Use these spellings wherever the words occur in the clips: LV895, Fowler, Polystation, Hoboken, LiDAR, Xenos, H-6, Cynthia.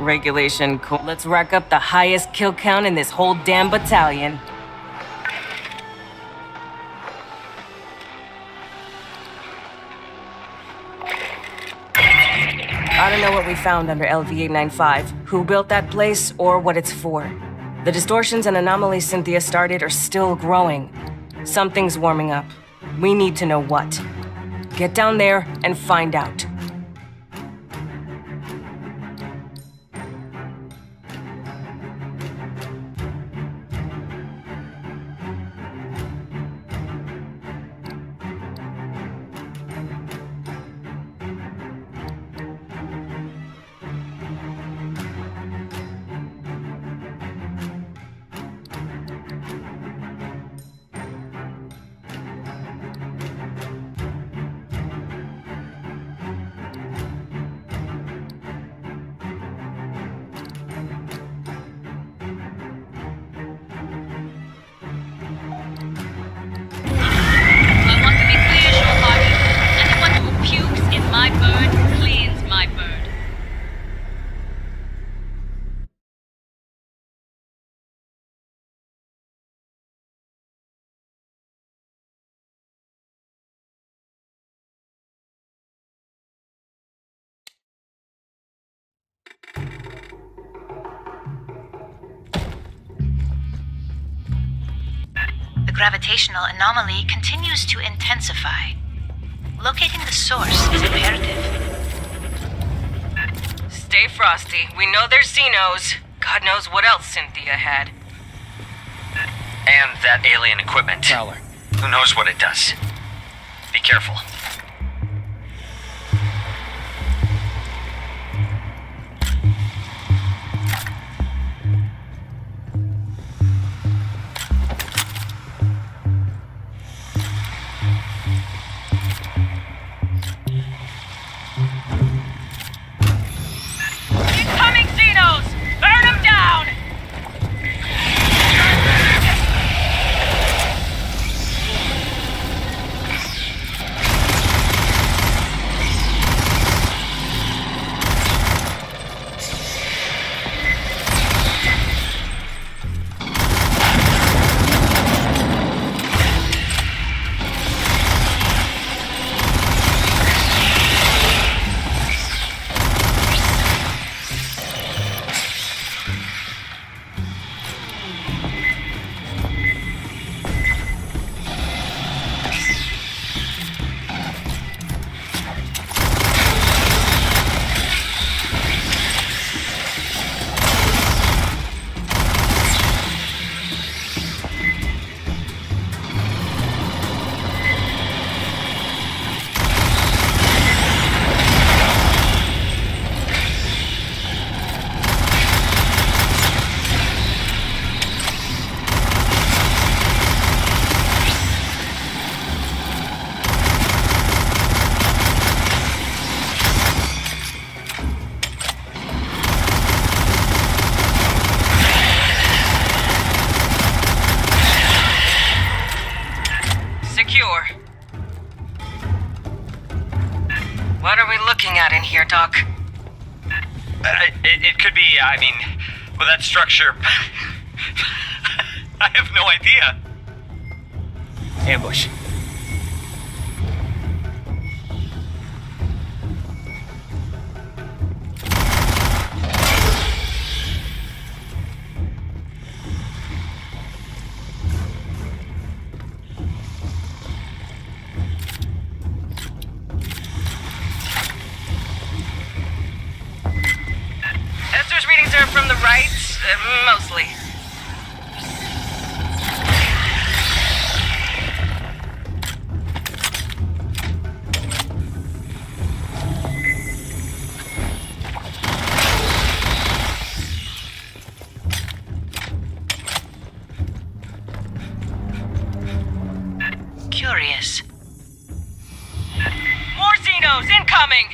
Regulation cool. Let's rack up the highest kill count in this whole damn battalion. I don't know what we found under LV895, who built that place or what it's for. The distortions and anomalies Cynthia started are still growing. Something's warming up. We need to know what. Get down there and find out. Gravitational anomaly continues to intensify. Locating the source is imperative. Stay frosty. We know they're Xenos. God knows what else Cynthia had. And that alien equipment. Fowler. Who knows what it does? Be careful. What are we looking at in here, Doc? It could be, well, that structure... I have no idea. Ambush. Mostly. Curious. More Z. Xenos incoming!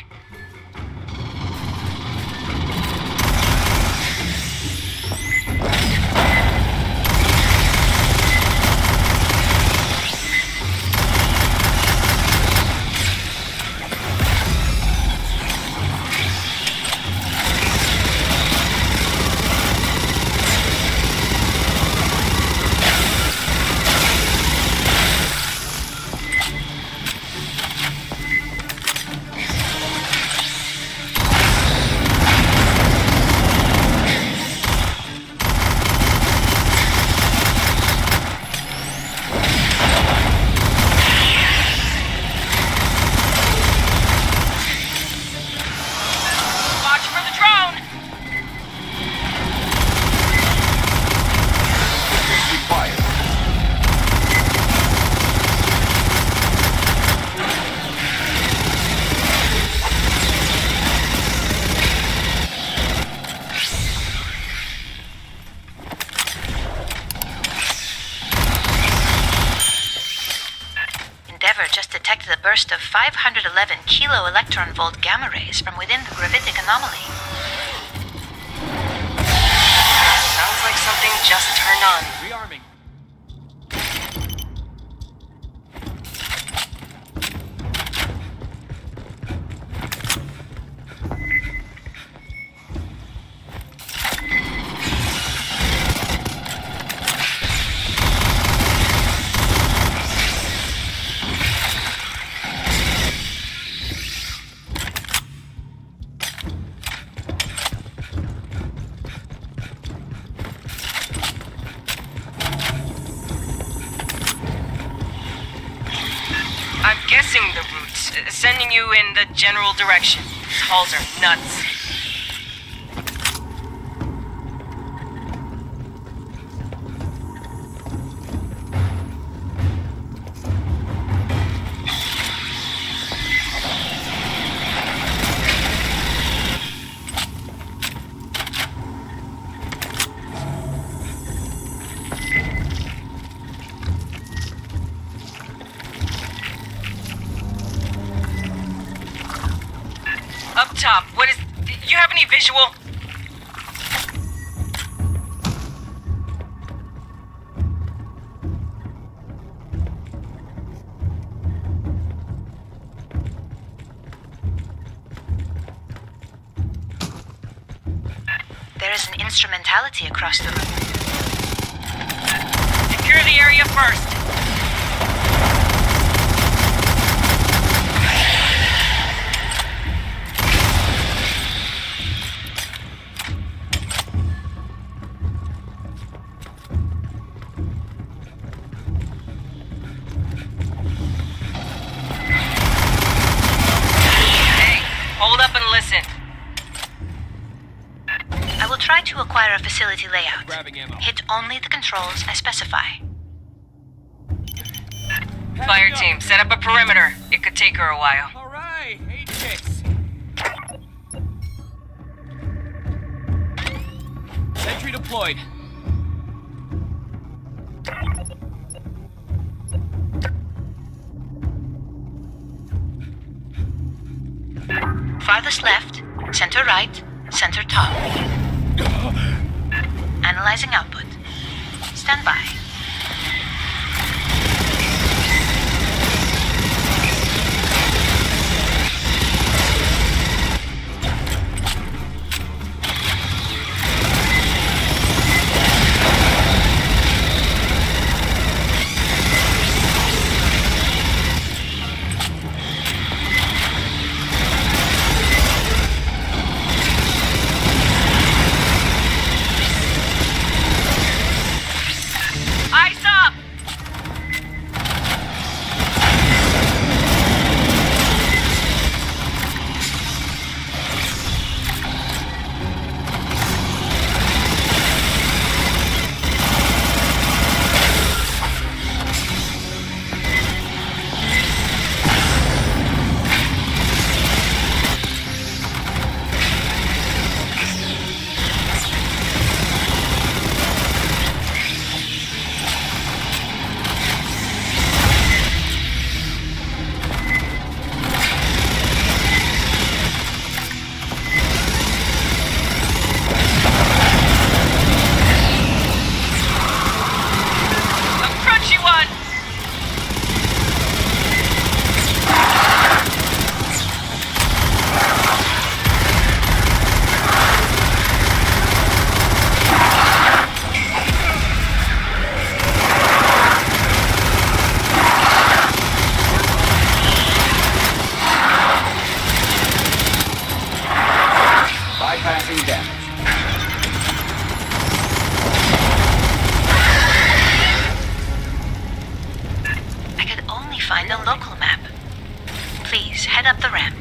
Burst of 511 kilo electron volt gamma rays from within the gravitic anomaly. Sounds like something just turned on. Rearming. The routes, sending you in the general direction. These halls are nuts. Top, what is... Do you have any visual? There is an instrumentality across the room. Secure the area first. Acquire a facility layout. Hit only the controls I specify. Fire team, set up a perimeter. It could take her a while. All right, H-6. Sentry deployed. Farthest left, center right, center top. Analyzing output. Stand by. Head up the ramp.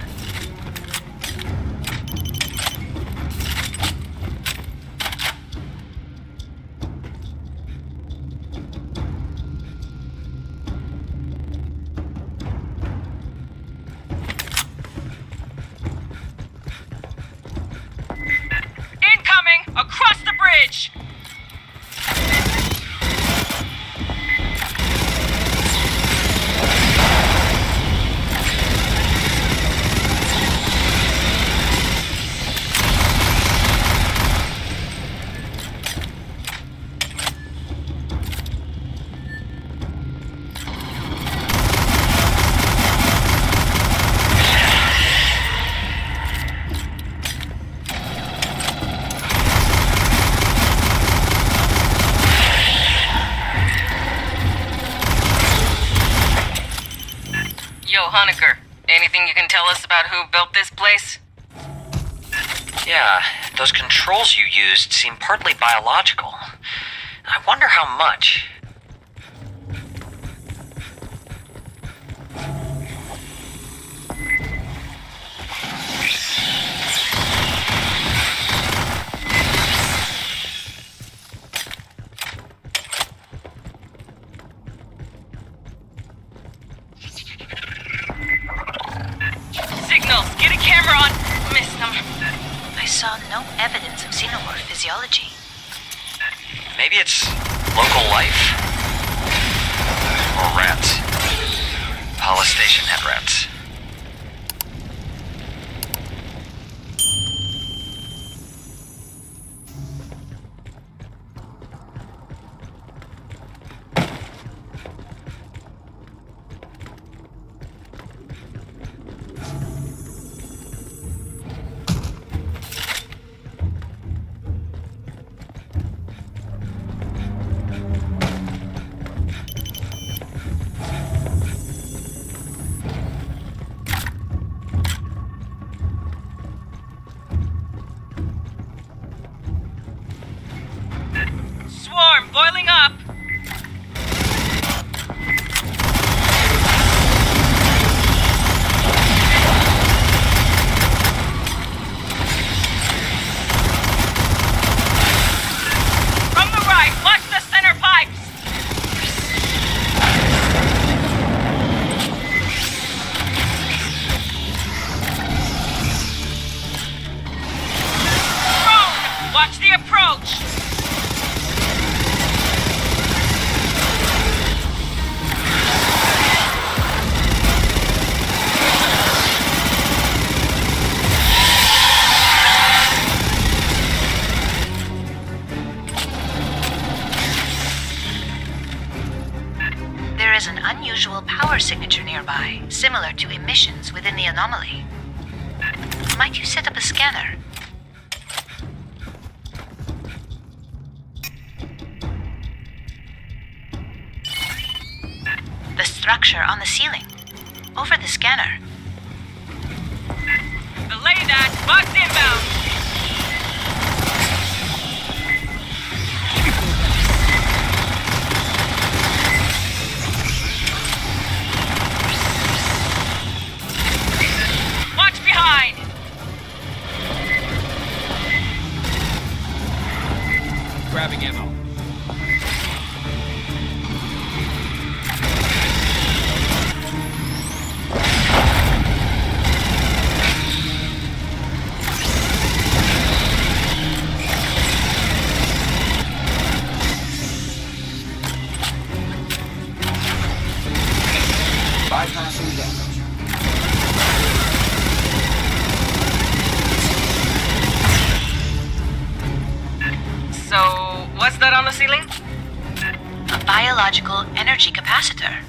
Anything you can tell us about who built this place? Yeah, those controls you used seem partly biological. I wonder how much. Maybe it's local life. Or rats. Polystation had rats. Similar to emissions within the anomaly. Might you set up a scanner? The structure on the ceiling. Over the scanner. Delay that! Box inbound! Grabbing ammo. Bypassing damage. What's that on the ceiling? A biological energy capacitor.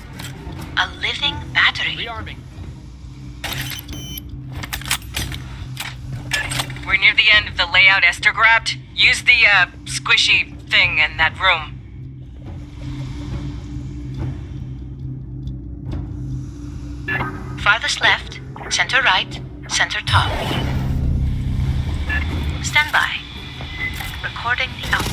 A living battery. Rearming. We're near the end of the layout Esther grabbed. Use the, squishy thing in that room. Farthest left, center right, center top. Stand by. Recording the output.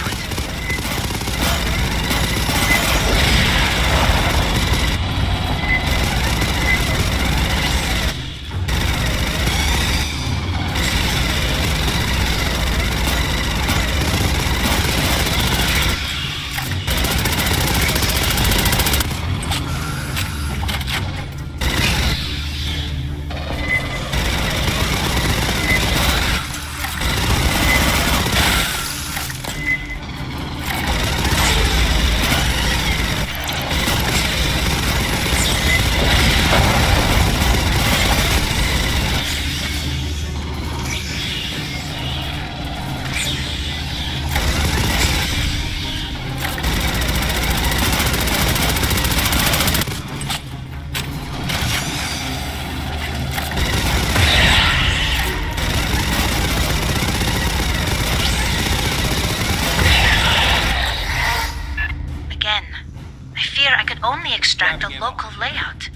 local layout.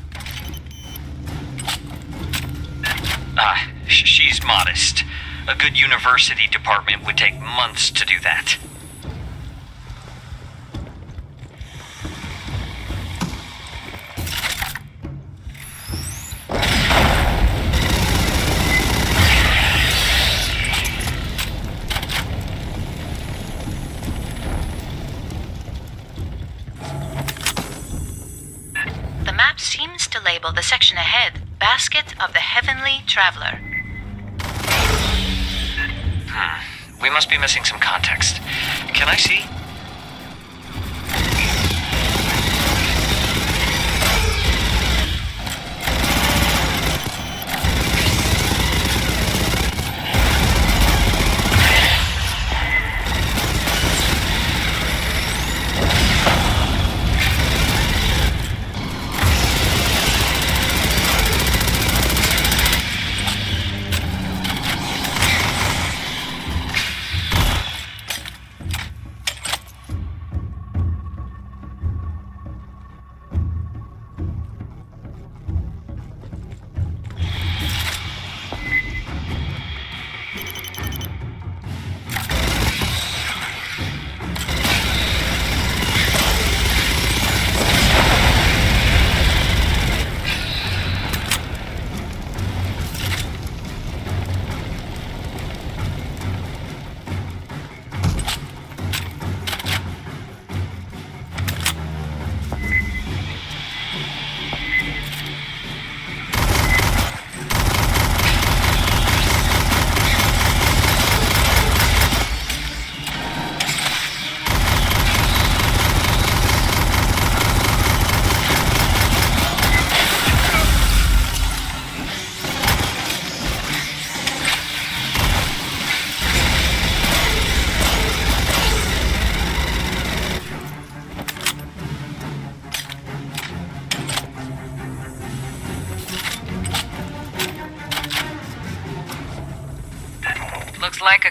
Ah, she's modest. A good university department would take months to do that. The section ahead, Basket of the Heavenly Traveler. We must be missing some context. Can I see?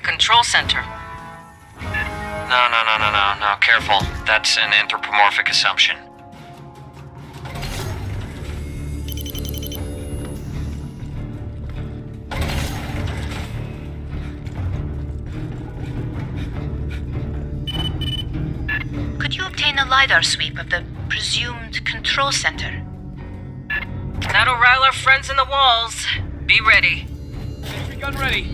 Control center. No, careful. That's an anthropomorphic assumption. Could you obtain a LiDAR sweep of the presumed control center? That'll rile our friends in the walls. Be ready. Sentry gun ready.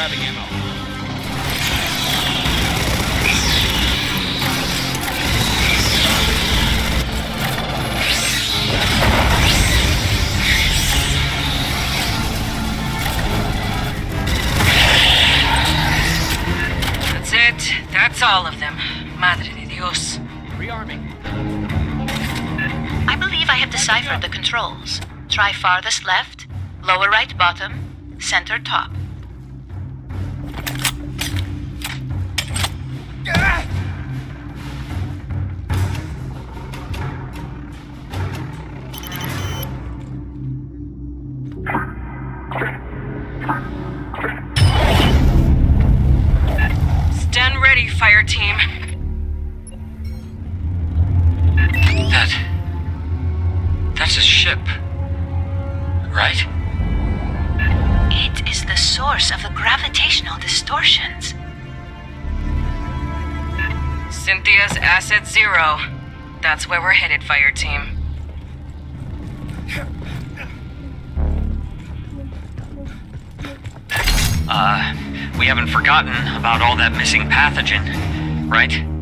grabbing ammo. That's it. That's all of them. Madre de Dios. Rearming. I believe I have deciphered the controls. Try farthest left, lower right bottom, center top. Stand ready, fire team. That's a ship. Right? It is the source of the gravitational distortions. Cynthia's asset zero. That's where we're headed, fire team. We haven't forgotten about all that missing pathogen, right?